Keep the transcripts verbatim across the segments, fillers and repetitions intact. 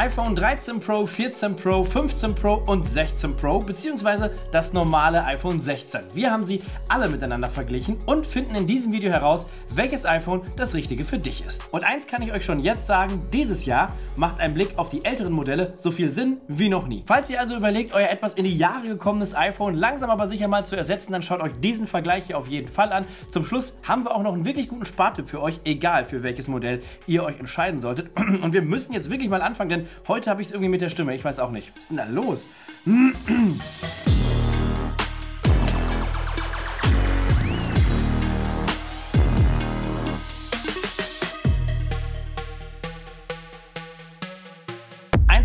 iPhone dreizehn Pro, vierzehn Pro, fünfzehn Pro und sechzehn Pro bzw. das normale iPhone sechzehn. Wir haben sie alle miteinander verglichen und finden in diesem Video heraus, welches iPhone das richtige für dich ist. Und eins kann ich euch schon jetzt sagen, dieses Jahr macht ein Blick auf die älteren Modelle so viel Sinn wie noch nie. Falls ihr also überlegt, euer etwas in die Jahre gekommenes iPhone langsam aber sicher mal zu ersetzen, dann schaut euch diesen Vergleich hier auf jeden Fall an. Zum Schluss haben wir auch noch einen wirklich guten Spartipp für euch, egal für welches Modell ihr euch entscheiden solltet. Und wir müssen jetzt wirklich mal anfangen, denn heute habe ich es irgendwie mit der Stimme, ich weiß auch nicht. Was ist denn da los?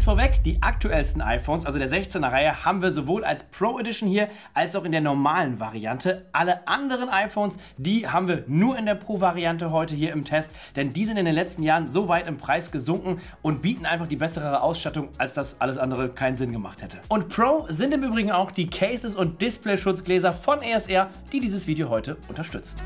Vorweg, die aktuellsten iPhones, also der sechzehner Reihe, haben wir sowohl als Pro Edition hier, als auch in der normalen Variante. Alle anderen iPhones, die haben wir nur in der Pro Variante heute hier im Test, denn die sind in den letzten Jahren so weit im Preis gesunken und bieten einfach die bessere Ausstattung, als dass alles andere keinen Sinn gemacht hätte. Und Pro sind im Übrigen auch die Cases und Displayschutzgläser von E S R, die dieses Video heute unterstützen.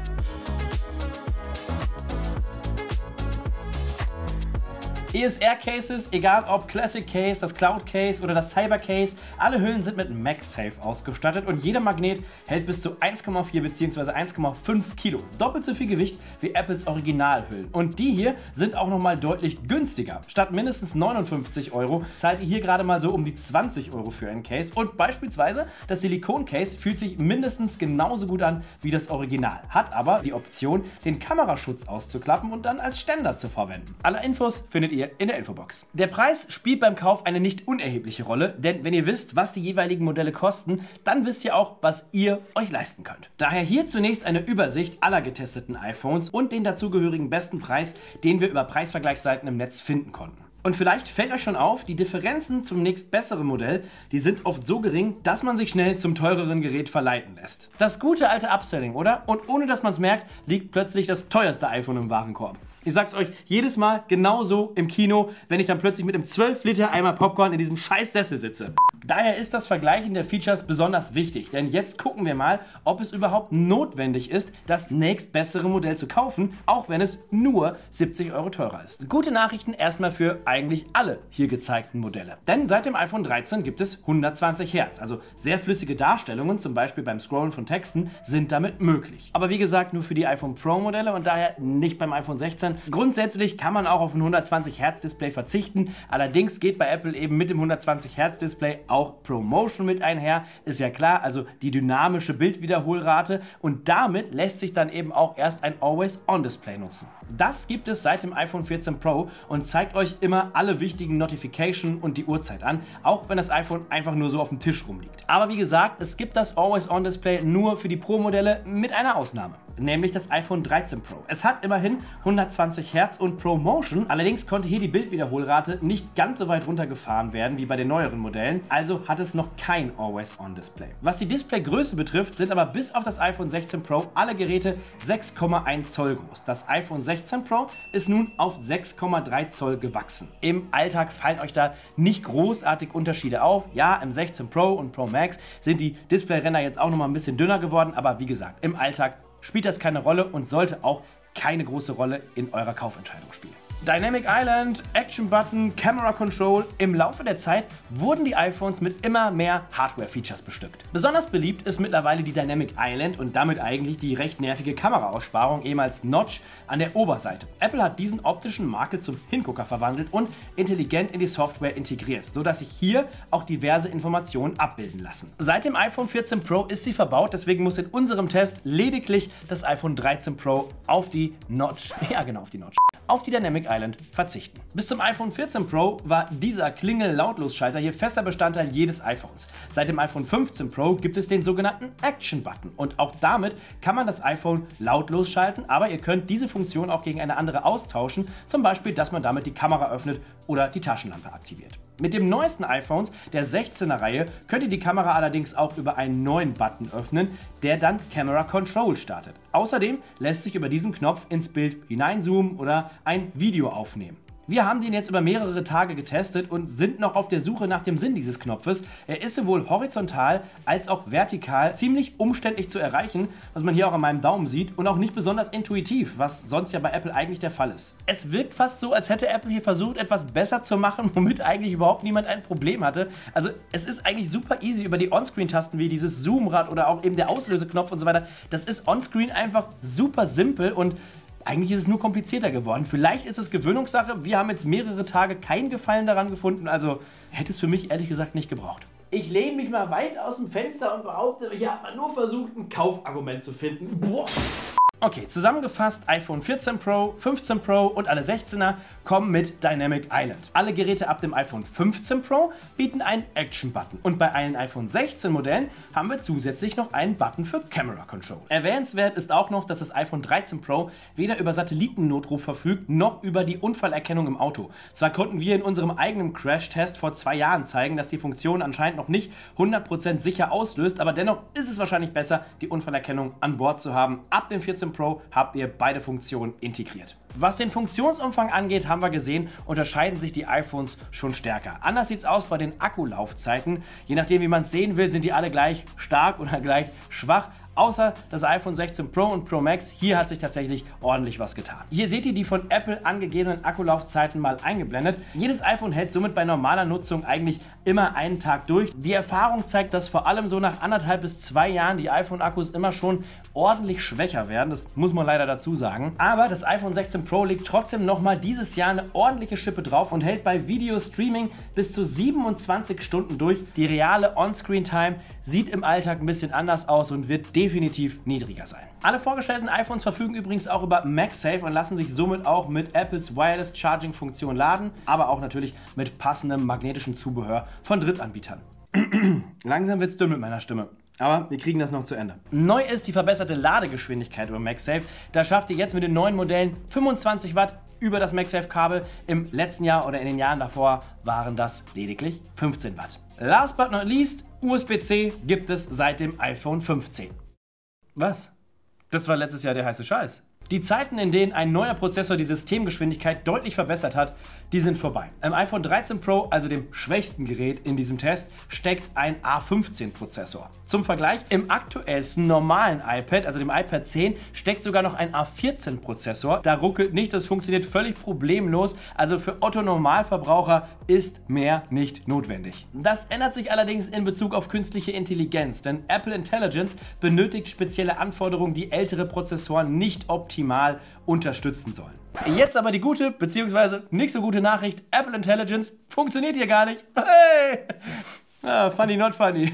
E S R-Cases, egal ob Classic Case, das Cloud Case oder das Cyber Case, alle Hüllen sind mit MagSafe ausgestattet und jeder Magnet hält bis zu eins Komma vier bzw. eins Komma fünf Kilo. Doppelt so viel Gewicht wie Apples Originalhüllen. Und die hier sind auch nochmal deutlich günstiger. Statt mindestens neunundfünfzig Euro zahlt ihr hier gerade mal so um die zwanzig Euro für ein Case. Und beispielsweise das Silikon-Case fühlt sich mindestens genauso gut an wie das Original, hat aber die Option, den Kameraschutz auszuklappen und dann als Ständer zu verwenden. Alle Infos findet ihr in der Infobox. Der Preis spielt beim Kauf eine nicht unerhebliche Rolle, denn wenn ihr wisst, was die jeweiligen Modelle kosten, dann wisst ihr auch, was ihr euch leisten könnt. Daher hier zunächst eine Übersicht aller getesteten iPhones und den dazugehörigen besten Preis, den wir über Preisvergleichsseiten im Netz finden konnten. Und vielleicht fällt euch schon auf, die Differenzen zum nächstbesseren Modell, die sind oft so gering, dass man sich schnell zum teureren Gerät verleiten lässt. Das gute alte Upselling, oder? Und ohne dass man es merkt, liegt plötzlich das teuerste iPhone im Warenkorb. Ich sag's euch jedes Mal genauso im Kino, wenn ich dann plötzlich mit einem zwölf Liter Eimer Popcorn in diesem scheiß Sessel sitze. Daher ist das Vergleichen der Features besonders wichtig, denn jetzt gucken wir mal, ob es überhaupt notwendig ist, das nächstbessere Modell zu kaufen, auch wenn es nur siebzig Euro teurer ist. Gute Nachrichten erstmal für eigentlich alle hier gezeigten Modelle. Denn seit dem iPhone dreizehn gibt es hundertzwanzig Hertz, also sehr flüssige Darstellungen, zum Beispiel beim Scrollen von Texten, sind damit möglich. Aber wie gesagt, nur für die iPhone Pro Modelle und daher nicht beim iPhone sechzehn. Grundsätzlich kann man auch auf ein hundertzwanzig Hertz Display verzichten, allerdings geht bei Apple eben mit dem hundertzwanzig Hertz Display auch Promotion mit einher, ist ja klar, also die dynamische Bildwiederholrate und damit lässt sich dann eben auch erst ein Always-on-Display nutzen. Das gibt es seit dem iPhone vierzehn Pro und zeigt euch immer alle wichtigen Notifications und die Uhrzeit an, auch wenn das iPhone einfach nur so auf dem Tisch rumliegt. Aber wie gesagt, es gibt das Always-on-Display nur für die Pro-Modelle mit einer Ausnahme, nämlich das iPhone dreizehn Pro. Es hat immerhin hundertzwanzig Hertz und Promotion, allerdings konnte hier die Bildwiederholrate nicht ganz so weit runtergefahren werden wie bei den neueren Modellen, also hat es noch kein Always-on-Display. Was die Displaygröße betrifft, sind aber bis auf das iPhone sechzehn Pro alle Geräte sechs Komma eins Zoll groß. Das iPhone sechzehn Pro ist nun auf sechs Komma drei Zoll gewachsen. Im Alltag fallen euch da nicht großartig Unterschiede auf. Ja, im sechzehn Pro und Pro Max sind die Displayränder jetzt auch noch mal ein bisschen dünner geworden, aber wie gesagt, im Alltag spielt das keine Rolle und sollte auch keine große Rolle in eurer Kaufentscheidung spielen. Dynamic Island, Action-Button, Camera Control. Im Laufe der Zeit wurden die iPhones mit immer mehr Hardware-Features bestückt. Besonders beliebt ist mittlerweile die Dynamic Island und damit eigentlich die recht nervige Kameraaussparung, ehemals Notch, an der Oberseite. Apple hat diesen optischen Makel zum Hingucker verwandelt und intelligent in die Software integriert, sodass sich hier auch diverse Informationen abbilden lassen. Seit dem iPhone vierzehn Pro ist sie verbaut, deswegen muss in unserem Test lediglich das iPhone dreizehn Pro auf die Notch, ja genau, auf die Notch, auf die Dynamic Island verzichten. Bis zum iPhone vierzehn Pro war dieser Klingel-Lautlos-Schalter hier fester Bestandteil jedes iPhones. Seit dem iPhone fünfzehn Pro gibt es den sogenannten Action-Button und auch damit kann man das iPhone lautlos schalten, aber ihr könnt diese Funktion auch gegen eine andere austauschen, zum Beispiel, dass man damit die Kamera öffnet oder die Taschenlampe aktiviert. Mit dem neuesten iPhones, der sechzehner Reihe, könnt ihr die Kamera allerdings auch über einen neuen Button öffnen, der dann Camera Control startet. Außerdem lässt sich über diesen Knopf ins Bild hineinzoomen oder ein Video aufnehmen. Wir haben den jetzt über mehrere Tage getestet und sind noch auf der Suche nach dem Sinn dieses Knopfes. Er ist sowohl horizontal als auch vertikal ziemlich umständlich zu erreichen, was man hier auch an meinem Daumen sieht, und auch nicht besonders intuitiv, was sonst ja bei Apple eigentlich der Fall ist. Es wirkt fast so, als hätte Apple hier versucht, etwas besser zu machen, womit eigentlich überhaupt niemand ein Problem hatte. Also es ist eigentlich super easy über die On-Screen-Tasten wie dieses Zoomrad oder auch eben der Auslöseknopf und so weiter. Das ist On-Screen einfach super simpel und eigentlich ist es nur komplizierter geworden. Vielleicht ist es Gewöhnungssache. Wir haben jetzt mehrere Tage keinen Gefallen daran gefunden. Also hätte es für mich ehrlich gesagt nicht gebraucht. Ich lehne mich mal weit aus dem Fenster und behaupte, hier hat man nur versucht, ein Kaufargument zu finden. Boah. Okay, zusammengefasst, iPhone vierzehn Pro, fünfzehn Pro und alle sechzehner kommen mit Dynamic Island. Alle Geräte ab dem iPhone fünfzehn Pro bieten einen Action-Button. Und bei allen iPhone sechzehn Modellen haben wir zusätzlich noch einen Button für Camera Control. Erwähnenswert ist auch noch, dass das iPhone dreizehn Pro weder über Satellitennotruf verfügt, noch über die Unfallerkennung im Auto. Zwar konnten wir in unserem eigenen Crash-Test vor zwei Jahren zeigen, dass die Funktion anscheinend noch nicht hundert Prozent sicher auslöst, aber dennoch ist es wahrscheinlich besser, die Unfallerkennung an Bord zu haben. Ab dem vierzehn Pro habt ihr beide Funktionen integriert. Was den Funktionsumfang angeht, haben wir gesehen, unterscheiden sich die iPhones schon stärker. Anders sieht es aus bei den Akkulaufzeiten. Je nachdem, wie man es sehen will, sind die alle gleich stark oder gleich schwach. Außer das iPhone sechzehn Pro und Pro Max, hier hat sich tatsächlich ordentlich was getan. Hier seht ihr die von Apple angegebenen Akkulaufzeiten mal eingeblendet. Jedes iPhone hält somit bei normaler Nutzung eigentlich immer einen Tag durch. Die Erfahrung zeigt, dass vor allem so nach anderthalb bis zwei Jahren die iPhone-Akkus immer schon ordentlich schwächer werden. Das muss man leider dazu sagen. Aber das iPhone sechzehn Pro legt trotzdem nochmal dieses Jahr eine ordentliche Schippe drauf und hält bei Video-Streaming bis zu siebenundzwanzig Stunden durch. Die reale On-Screen-Time sieht im Alltag ein bisschen anders aus und wird definitiv definitiv niedriger sein. Alle vorgestellten iPhones verfügen übrigens auch über MagSafe und lassen sich somit auch mit Apples Wireless Charging Funktion laden, aber auch natürlich mit passendem magnetischem Zubehör von Drittanbietern. Langsam wird's dünn mit meiner Stimme. Aber wir kriegen das noch zu Ende. Neu ist die verbesserte Ladegeschwindigkeit über MagSafe. Da schafft ihr jetzt mit den neuen Modellen fünfundzwanzig Watt über das MagSafe-Kabel. Im letzten Jahr oder in den Jahren davor waren das lediglich fünfzehn Watt. Last but not least, U S B C gibt es seit dem iPhone fünfzehn. Was? Das war letztes Jahr der heiße Scheiß. Die Zeiten, in denen ein neuer Prozessor die Systemgeschwindigkeit deutlich verbessert hat, die sind vorbei. Im iPhone dreizehn Pro, also dem schwächsten Gerät in diesem Test, steckt ein A fünfzehn Prozessor. Zum Vergleich, im aktuellsten normalen iPad, also dem iPad zehn, steckt sogar noch ein A vierzehn Prozessor. Da ruckelt nichts, das funktioniert völlig problemlos. Also für Otto-Normalverbraucher ist mehr nicht notwendig. Das ändert sich allerdings in Bezug auf künstliche Intelligenz, denn Apple Intelligence benötigt spezielle Anforderungen, die ältere Prozessoren nicht optimieren. optimal unterstützen sollen. Jetzt aber die gute bzw. nicht so gute Nachricht, Apple Intelligence funktioniert hier gar nicht. Hey! Ah, funny not funny.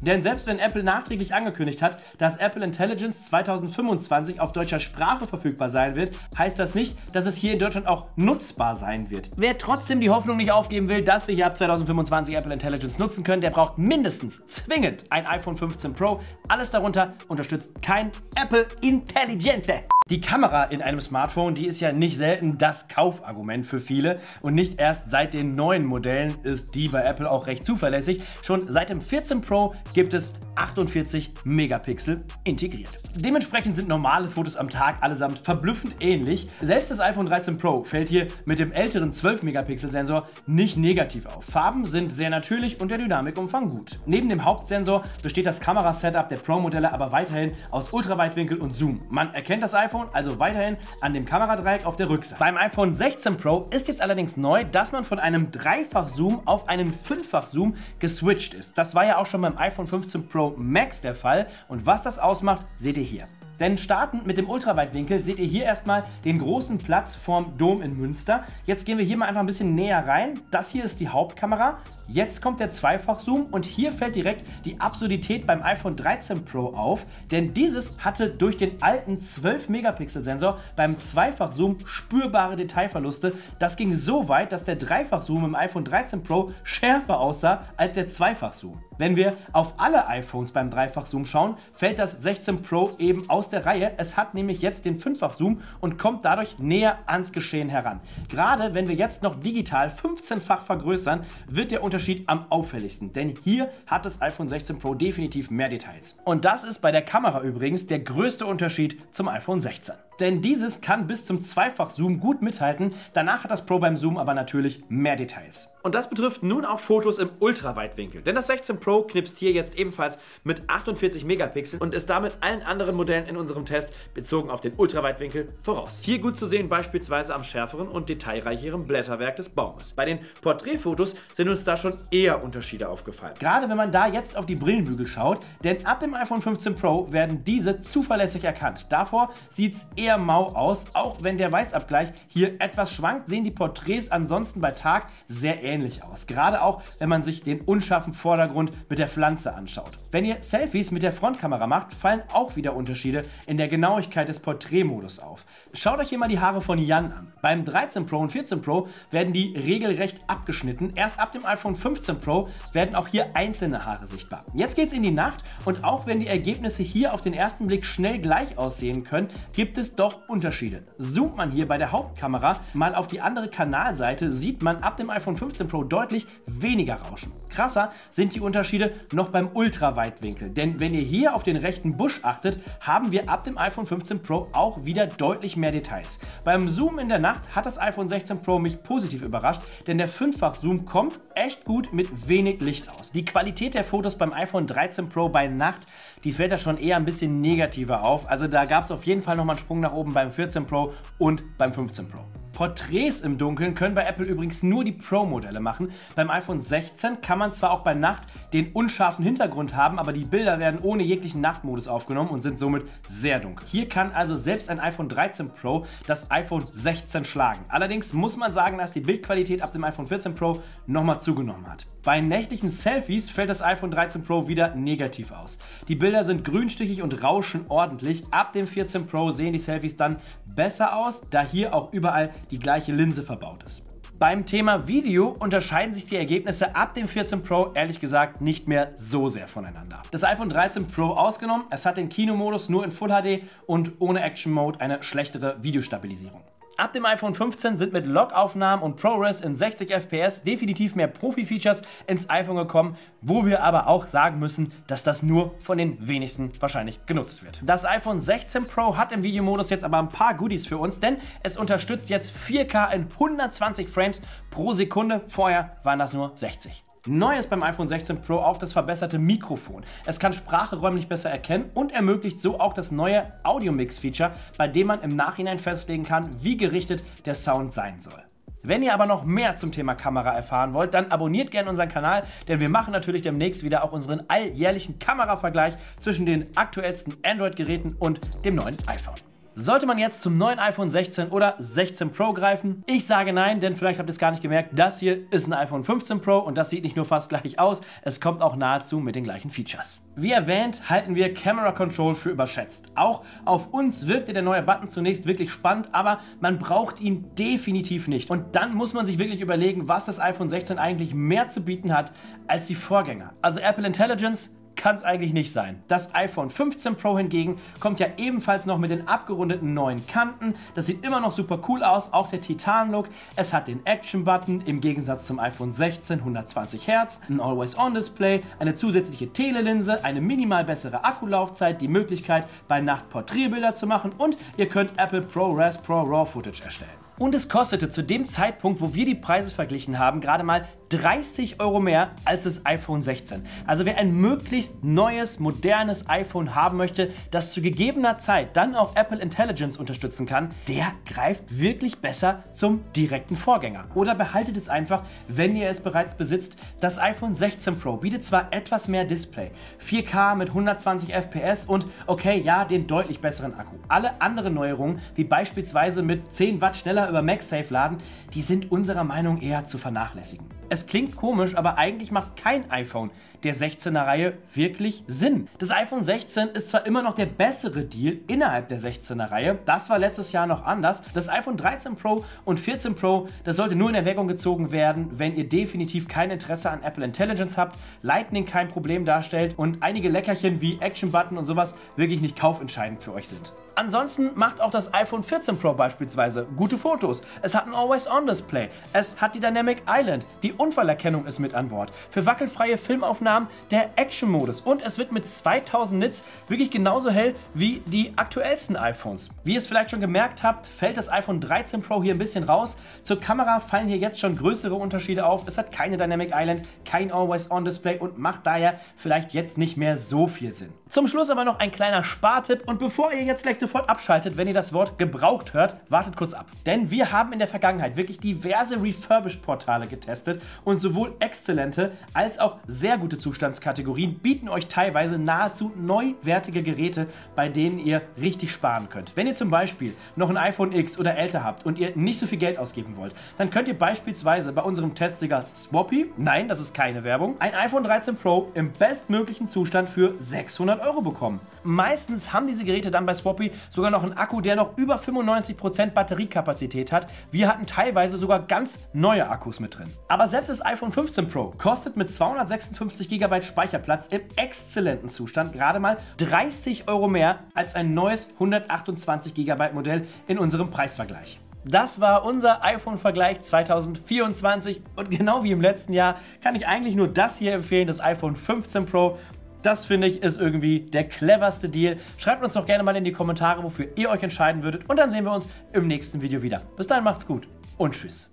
Denn selbst wenn Apple nachträglich angekündigt hat, dass Apple Intelligence zweitausendfünfundzwanzig auf deutscher Sprache verfügbar sein wird, heißt das nicht, dass es hier in Deutschland auch nutzbar sein wird. Wer trotzdem die Hoffnung nicht aufgeben will, dass wir hier ab zweitausendfünfundzwanzig Apple Intelligence nutzen können, der braucht mindestens zwingend ein iPhone fünfzehn Pro. Alles darunter unterstützt kein Apple Intelligente. Die Kamera in einem Smartphone, die ist ja nicht selten das Kaufargument für viele und nicht erst seit den neuen Modellen ist die bei Apple auch recht zuverlässig. Schon seit dem vierzehn Pro gibt es achtundvierzig Megapixel integriert. Dementsprechend sind normale Fotos am Tag allesamt verblüffend ähnlich. Selbst das iPhone dreizehn Pro fällt hier mit dem älteren zwölf Megapixel Sensor nicht negativ auf. Farben sind sehr natürlich und der Dynamikumfang gut. Neben dem Hauptsensor besteht das Kamerasetup der Pro-Modelle aber weiterhin aus Ultraweitwinkel und Zoom. Man erkennt das iPhone also weiterhin an dem Kameradreieck auf der Rückseite. Beim iPhone sechzehn Pro ist jetzt allerdings neu, dass man von einem Dreifach-Zoom auf einen Fünffach-Zoom geswitcht ist. Das war ja auch schon beim iPhone fünfzehn Pro Max der Fall und was das ausmacht, seht ihr hier. Denn startend mit dem Ultraweitwinkel seht ihr hier erstmal den großen Platz vorm Dom in Münster. Jetzt gehen wir hier mal einfach ein bisschen näher rein. Das hier ist die Hauptkamera. Jetzt kommt der Zweifach-Zoom und hier fällt direkt die Absurdität beim iPhone dreizehn Pro auf. Denn dieses hatte durch den alten zwölf Megapixel Sensor beim Zweifach-Zoom spürbare Detailverluste. Das ging so weit, dass der Dreifach-Zoom im iPhone dreizehn Pro schärfer aussah als der Zweifach-Zoom. Wenn wir auf alle iPhones beim Dreifach-Zoom schauen, fällt das sechzehn Pro eben aus der Reihe. Es hat nämlich jetzt den Fünffach-Zoom und kommt dadurch näher ans Geschehen heran. Gerade wenn wir jetzt noch digital fünfzehnfach vergrößern, wird der Unterschied am auffälligsten, denn hier hat das iPhone sechzehn Pro definitiv mehr Details. Und das ist bei der Kamera übrigens der größte Unterschied zum iPhone sechzehn. denn dieses kann bis zum Zweifach-Zoom gut mithalten, danach hat das Pro beim Zoom aber natürlich mehr Details. Und das betrifft nun auch Fotos im Ultraweitwinkel, denn das sechzehn Pro knipst hier jetzt ebenfalls mit achtundvierzig Megapixeln und ist damit allen anderen Modellen in unserem Test bezogen auf den Ultraweitwinkel voraus. Hier gut zu sehen beispielsweise am schärferen und detailreicheren Blätterwerk des Baumes. Bei den Porträtfotos sind uns da schon eher Unterschiede aufgefallen. Gerade wenn man da jetzt auf die Brillenbügel schaut, denn ab dem iPhone fünfzehn Pro werden diese zuverlässig erkannt. Davor sieht es eher mau aus, auch wenn der Weißabgleich hier etwas schwankt, sehen die Porträts ansonsten bei Tag sehr ähnlich aus. Gerade auch, wenn man sich den unscharfen Vordergrund mit der Pflanze anschaut. Wenn ihr Selfies mit der Frontkamera macht, fallen auch wieder Unterschiede in der Genauigkeit des Porträtmodus auf. Schaut euch hier mal die Haare von Jan an. Beim dreizehn Pro und vierzehn Pro werden die regelrecht abgeschnitten. Erst ab dem iPhone fünfzehn Pro werden auch hier einzelne Haare sichtbar. Jetzt geht's in die Nacht und auch wenn die Ergebnisse hier auf den ersten Blick schnell gleich aussehen können, gibt es doch Unterschiede. Zoomt man hier bei der Hauptkamera mal auf die andere Kanalseite, sieht man ab dem iPhone fünfzehn Pro deutlich weniger Rauschen. Krasser sind die Unterschiede noch beim Ultraweitwinkel, denn wenn ihr hier auf den rechten Busch achtet, haben wir ab dem iPhone fünfzehn Pro auch wieder deutlich mehr Details. Beim Zoom in der Nacht hat das iPhone sechzehn Pro mich positiv überrascht, denn der Fünffach-Zoom kommt echt gut mit wenig Licht aus. Die Qualität der Fotos beim iPhone dreizehn Pro bei Nacht, die fällt da schon eher ein bisschen negativer auf, also da gab es auf jeden Fall nochmal einen Sprung nach oben beim vierzehn Pro und beim fünfzehn Pro. Porträts im Dunkeln können bei Apple übrigens nur die Pro-Modelle machen. Beim iPhone sechzehn kann man zwar auch bei Nacht den unscharfen Hintergrund haben, aber die Bilder werden ohne jeglichen Nachtmodus aufgenommen und sind somit sehr dunkel. Hier kann also selbst ein iPhone dreizehn Pro das iPhone sechzehn schlagen. Allerdings muss man sagen, dass die Bildqualität ab dem iPhone vierzehn Pro nochmal zugenommen hat. Bei nächtlichen Selfies fällt das iPhone dreizehn Pro wieder negativ aus. Die Bilder sind grünstichig und rauschen ordentlich. Ab dem vierzehn Pro sehen die Selfies dann besser aus, da hier auch überall die gleiche Linse verbaut ist. Beim Thema Video unterscheiden sich die Ergebnisse ab dem vierzehn Pro ehrlich gesagt nicht mehr so sehr voneinander. Das iPhone dreizehn Pro ausgenommen, es hat den Kinomodus nur in Full H D und ohne Action Mode eine schlechtere Videostabilisierung. Ab dem iPhone fünfzehn sind mit Log-Aufnahmen und ProRes in sechzig F P S definitiv mehr Profi-Features ins iPhone gekommen, wo wir aber auch sagen müssen, dass das nur von den wenigsten wahrscheinlich genutzt wird. Das iPhone sechzehn Pro hat im Videomodus jetzt aber ein paar Goodies für uns, denn es unterstützt jetzt vier K in hundertzwanzig Frames pro Sekunde, vorher waren das nur sechzig. Neu ist beim iPhone sechzehn Pro auch das verbesserte Mikrofon. Es kann Sprache räumlich besser erkennen und ermöglicht so auch das neue Audio-Mix-Feature, bei dem man im Nachhinein festlegen kann, wie gerichtet der Sound sein soll. Wenn ihr aber noch mehr zum Thema Kamera erfahren wollt, dann abonniert gerne unseren Kanal, denn wir machen natürlich demnächst wieder auch unseren alljährlichen Kameravergleich zwischen den aktuellsten Android-Geräten und dem neuen iPhone. Sollte man jetzt zum neuen iPhone sechzehn oder sechzehn Pro greifen? Ich sage nein, denn vielleicht habt ihr es gar nicht gemerkt, das hier ist ein iPhone fünfzehn Pro und das sieht nicht nur fast gleich aus, es kommt auch nahezu mit den gleichen Features. Wie erwähnt, halten wir Camera Control für überschätzt. Auch auf uns wirkte der neue Button zunächst wirklich spannend, aber man braucht ihn definitiv nicht. Und dann muss man sich wirklich überlegen, was das iPhone sechzehn eigentlich mehr zu bieten hat als die Vorgänger. Also Apple Intelligence kann es eigentlich nicht sein. Das iPhone fünfzehn Pro hingegen kommt ja ebenfalls noch mit den abgerundeten neuen Kanten. Das sieht immer noch super cool aus, auch der Titan-Look. Es hat den Action-Button, im Gegensatz zum iPhone sechzehn hundertzwanzig Hertz, ein Always-On-Display, eine zusätzliche Telelinse, eine minimal bessere Akkulaufzeit, die Möglichkeit, bei Nacht Porträtbilder zu machen und ihr könnt Apple ProRes Pro Raw Footage erstellen. Und es kostete zu dem Zeitpunkt, wo wir die Preise verglichen haben, gerade mal dreißig Euro mehr als das iPhone sechzehn. Also wer ein möglichst neues, modernes iPhone haben möchte, das zu gegebener Zeit dann auch Apple Intelligence unterstützen kann, der greift wirklich besser zum direkten Vorgänger. Oder behaltet es einfach, wenn ihr es bereits besitzt. Das iPhone sechzehn Pro bietet zwar etwas mehr Display, vier K mit hundertzwanzig F P S und okay, ja, den deutlich besseren Akku. Alle anderen Neuerungen, wie beispielsweise mit zehn Watt schneller über MagSafe laden, die sind unserer Meinung eher zu vernachlässigen. Es klingt komisch, aber eigentlich macht kein iPhone der sechzehner Reihe wirklich Sinn. Das iPhone sechzehn ist zwar immer noch der bessere Deal innerhalb der sechzehner Reihe, das war letztes Jahr noch anders. Das iPhone dreizehn Pro und vierzehn Pro, das sollte nur in Erwägung gezogen werden, wenn ihr definitiv kein Interesse an Apple Intelligence habt, Lightning kein Problem darstellt und einige Leckerchen wie Action-Button und sowas wirklich nicht kaufentscheidend für euch sind. Ansonsten macht auch das iPhone vierzehn Pro beispielsweise gute Fotos. Es hat ein Always-On-Display, es hat die Dynamic Island, die Unfallerkennung ist mit an Bord. Für wackelfreie Filmaufnahmen der Action-Modus und es wird mit zweitausend Nits wirklich genauso hell wie die aktuellsten iPhones. Wie ihr es vielleicht schon gemerkt habt, fällt das iPhone dreizehn Pro hier ein bisschen raus. Zur Kamera fallen hier jetzt schon größere Unterschiede auf. Es hat keine Dynamic Island, kein Always-On-Display und macht daher vielleicht jetzt nicht mehr so viel Sinn. Zum Schluss aber noch ein kleiner Spartipp und bevor ihr jetzt gleich sofort abschaltet, wenn ihr das Wort gebraucht hört, wartet kurz ab. Denn wir haben in der Vergangenheit wirklich diverse Refurbished-Portale getestet und sowohl exzellente als auch sehr gute Zustandskategorien bieten euch teilweise nahezu neuwertige Geräte, bei denen ihr richtig sparen könnt. Wenn ihr zum Beispiel noch ein iPhone X oder älter habt und ihr nicht so viel Geld ausgeben wollt, dann könnt ihr beispielsweise bei unserem Testsieger Swoppy, nein, das ist keine Werbung, ein iPhone dreizehn Pro im bestmöglichen Zustand für sechshundert Euro bekommen. Meistens haben diese Geräte dann bei Swoppy sogar noch einen Akku, der noch über fünfundneunzig Prozent Batteriekapazität hat. Wir hatten teilweise sogar ganz neue Akkus mit drin. Aber selbst das iPhone fünfzehn Pro kostet mit zweihundertsechsundfünfzig Gigabyte Speicherplatz im exzellenten Zustand gerade mal dreißig Euro mehr als ein neues hundertachtundzwanzig Gigabyte Modell in unserem Preisvergleich. Das war unser iPhone-Vergleich zweitausendvierundzwanzig und genau wie im letzten Jahr kann ich eigentlich nur das hier empfehlen, das iPhone fünfzehn Pro. Das finde ich ist irgendwie der cleverste Deal. Schreibt uns doch gerne mal in die Kommentare, wofür ihr euch entscheiden würdet. Und dann sehen wir uns im nächsten Video wieder. Bis dahin macht's gut und tschüss.